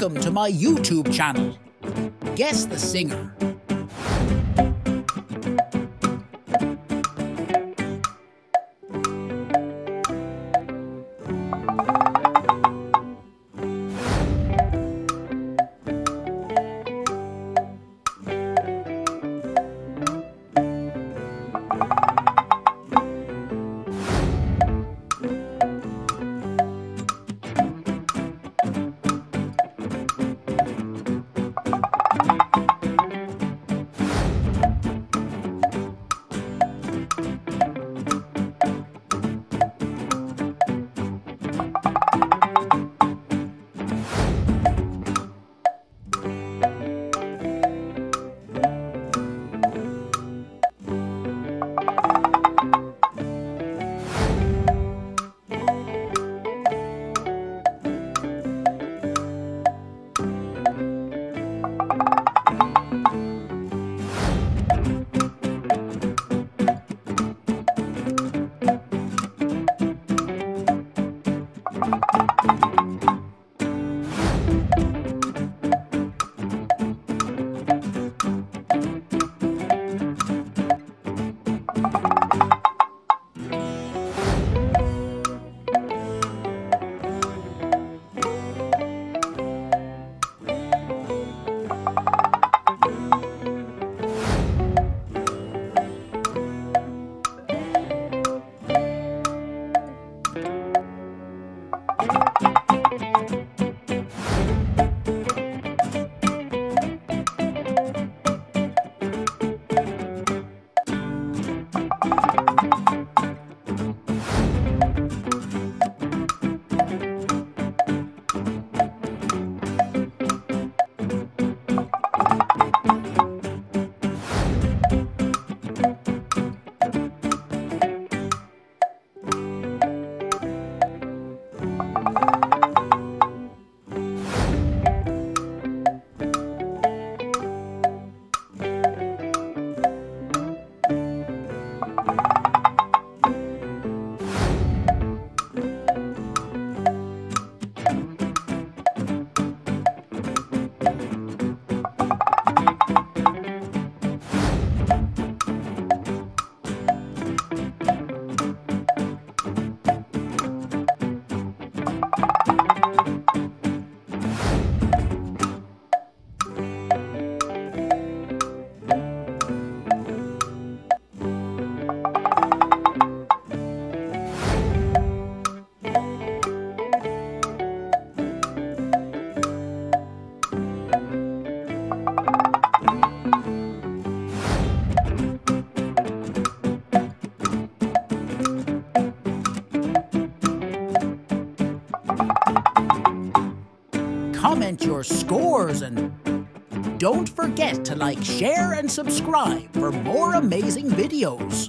Welcome to my YouTube channel. Guess the singer. Comment your scores and don't forget to like, share, and subscribe for more amazing videos.